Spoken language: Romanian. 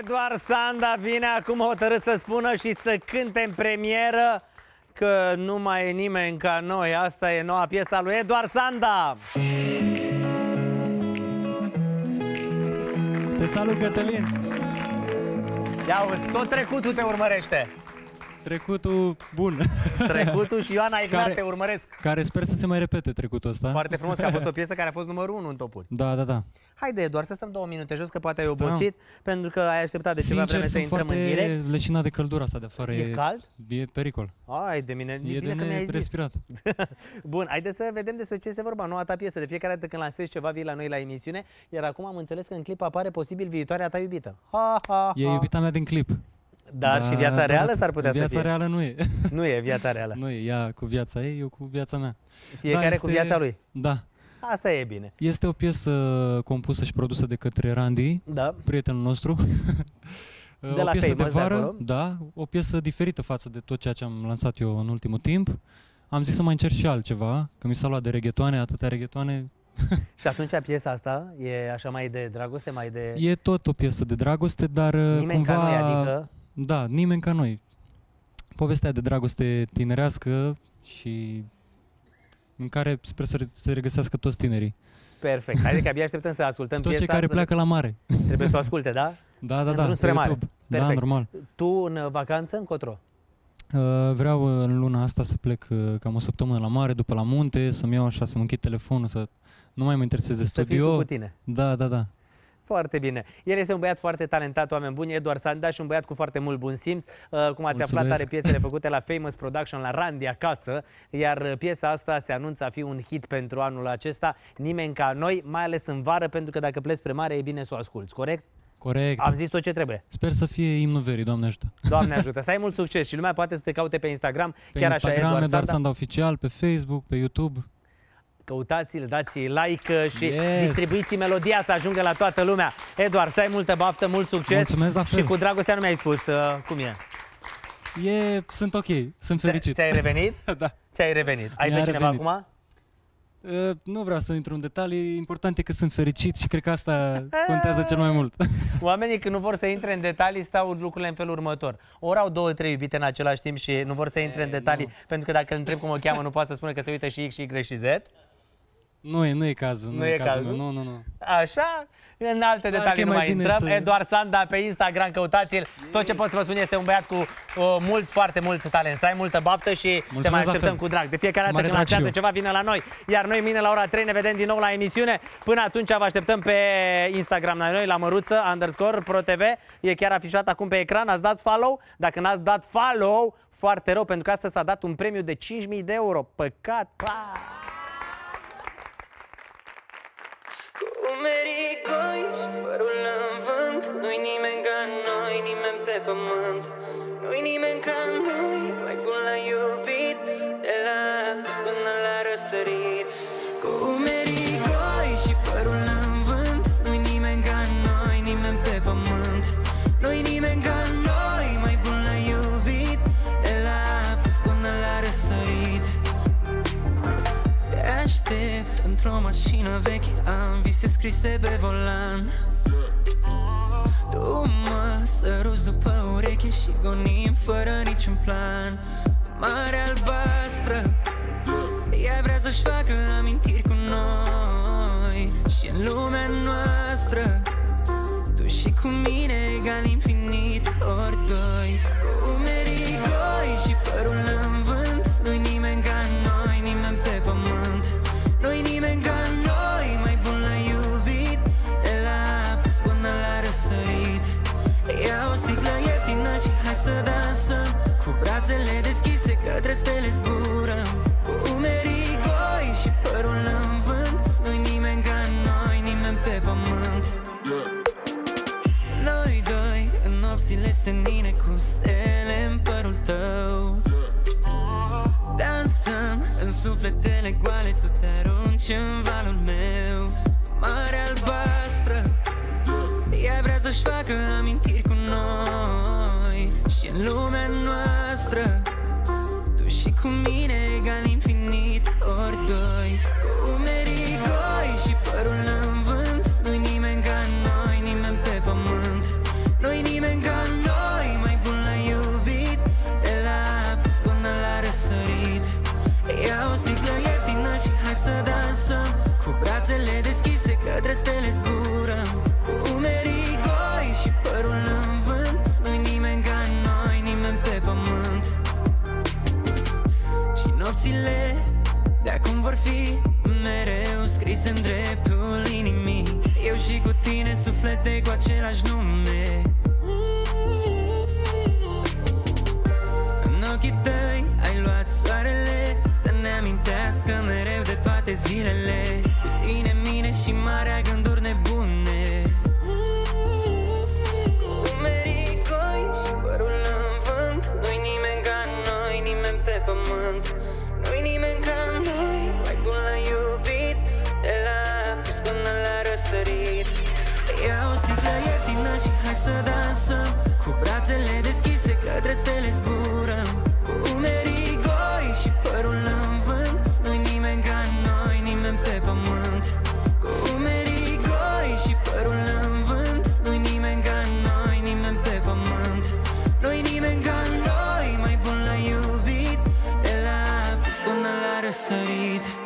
Eduard Sanda vine acum hotărât să spună și să cânte în premieră că nu mai e nimeni ca noi. Asta e noua piesa lui Eduard Sanda. Te salut, Cătălin! Ia uzi, tot trecutul te urmărește. Trecutul bun. Trecutul și Ioana Ignat te urmăresc. Care sper să se mai repete trecutul ăsta. Foarte frumos că a fost o piesă care a fost numărul 1 în topuri. Da, da, da. Haide, doar să stăm 2 minute jos, că poate ai obosit, pentru că ai așteptat de ceva vreme să intrăm în direct. Sincer, leșinat de căldura asta de afară. E cald? E pericol. Ai de mine, e bine de că mi-ai respirat. Bun, haide să vedem despre ce este vorba, noua ta piesă. De fiecare dată când lansezi ceva, vii la noi la emisiune, iar acum am înțeles că în clip apare posibil viitoarea ta iubită. Ha, ha, ha. E iubita mea din clip. Dar și viața reală s-ar putea să fie? Viața reală nu e. Nu e viața reală. Nu e, ea cu viața ei, eu cu viața mea. Fiecare cu viața lui. Da. Asta e bine. Este o piesă compusă și produsă de către Randi, prietenul nostru. De la piesă de vară, da, o piesă diferită față de tot ceea ce am lansat eu în ultimul timp. Am zis să mai încerc și altceva, că mi s-a luat de reghetoane, atâtea reghetoane. Și atunci piesa asta e așa mai de dragoste, mai de... E tot o piesă de dragoste, dar cumva... Da, nimeni ca noi. Povestea de dragoste tinerească și în care sper să se regăsească toți tinerii. Perfect. Hai că abia așteptăm să ascultăm piesa. Toți cei care pleacă la mare. Trebuie să o asculte, da? Da, da, da. Spre mare. Da, normal. Tu în vacanță încotro? Vreau în luna asta să plec cam o săptămână la mare, după la munte, să-mi iau așa, să-mi închid telefonul, să nu mai mă intereseze studio. Să fiu cu tine. Da, da, da. Foarte bine. El este un băiat foarte talentat, oameni buni, Eduard Sanda, și un băiat cu foarte mult bun simț. Cum ați aflat, are piesele făcute la Famous Production, la Randi acasă, iar piesa asta se anunță a fi un hit pentru anul acesta. Nimeni ca noi, mai ales în vară, pentru că dacă pleci spre mare, e bine să o asculți, corect? Corect. Am zis tot ce trebuie. Sper să fie imnul verii, Doamne ajută. Doamne ajută. Să ai mult succes și lumea poate să te caute pe Instagram. Pe chiar Instagram, așa, Eduard Sanda oficial, pe Facebook, pe YouTube. Căutați-l, dați like și distribuiți melodia să ajungă la toată lumea. Eduard, să ai multă baftă, mult succes. Mulțumesc, la fel. Și cu dragostea nu mi-ai spus cum e. Sunt ok, sunt fericit. Ți-ai revenit? Da. Ți-ai revenit. Ai pe cineva acum? Nu vreau să intru în detalii, important e că sunt fericit și cred că asta contează cel mai mult. Oamenii când nu vor să intre în detalii stau lucrurile în felul următor. Ori au 2-3 iubite în același timp și nu vor să intre în detalii, pentru că dacă îl întreb cum o cheamă nu poate să spună că se uită și X, și Y și Z. Nu e cazul. Nu e cazul? Nu, nu, nu. Așa? În alte detalii nu mai intrăm. Eduard Sanda pe Instagram, căutați-l. Tot ce pot să vă spun este un băiat cu foarte mult talent. Să ai multă baftă și te mai așteptăm cu drag. De fiecare dată când lansează ceva, vine la noi. Iar noi mâine la ora 3 ne vedem din nou la emisiune. Până atunci vă așteptăm pe Instagram la noi, la Măruță, _ProTV. E chiar afișat acum pe ecran. Ați dat follow? Dacă n-ați dat follow, foarte rău, pentru că astăzi s-a dat un premiu de 5.000 de euro. Păcat! Umerii goi și părul în vânt. Nu-i nimeni ca noi, nimeni pe pământ. Nu-i nimeni ca noi, mai bun la iubit. De la apus până la răsărit. Cu umerii goi și părul în vânt. Nu-i nimeni ca noi, nimeni pe pământ. Nu-i nimeni ca noi, mai bun la iubit. De la apus până la răsărit. Te aștept într-o mașină veche, am vise scrise pe volan. Tu mă săruți după ureche și gonim fără niciun plan. Marea albastră, ea vrea să-și facă amintiri cu noi. Și în lumea noastră, tu și cu mine egal infinit ori doi. Cu umerii goi și părul în vânt, nu-i nimeni ca noi, nimeni pe pământ. Nu-i nimeni ca noi, mai bun la iubit. De la apus până la răsărit. Ia o sticlă ieftină și hai să dansăm. Cu brațele deschise către stele zburăm. Cu umerii goi și părul în vânt, nu-i nimeni ca noi, nimeni pe pământ. Noi doi în nopțile senine cu stele în părul tău. Dansăm în sufletele goale, tu te arunci în valul meu. Marea albastră, ea vrea să-și facă amintiri cu noi. Și în lumea noastră, tu și cu mine egal infinit ori doi. Cu umerii goi și părul în vânt, nu-i nimeni ca noi, nimeni pe pământ. Viețile de acum vor fi mereu scrise în dreptul inimii. Eu și cu tine, suflete cu același nume. În ochii tăi ai luat soarele să ne amintească mereu de toate zilele. Cu tine, mine și marea gânduri nebune. Cu umerii goi și părul în vânt, nu-i nimeni ca noi, nimeni pe pământ. Nu-i nimeni ca noi, mai bun la iubit, de la apus până la răsărit. Ia o sticlă ieftină și hai să dansăm, cu brațele deschise către stele zburăm. Cu umerii goi și părul în vânt, nu-i nimeni ca noi, nimeni pe pământ. Cu umerii goi și părul în vânt, nu-i nimeni ca noi, nimeni pe pământ. Nu-i nimeni ca noi, mai bun la iubit, de la apus până la răsărit.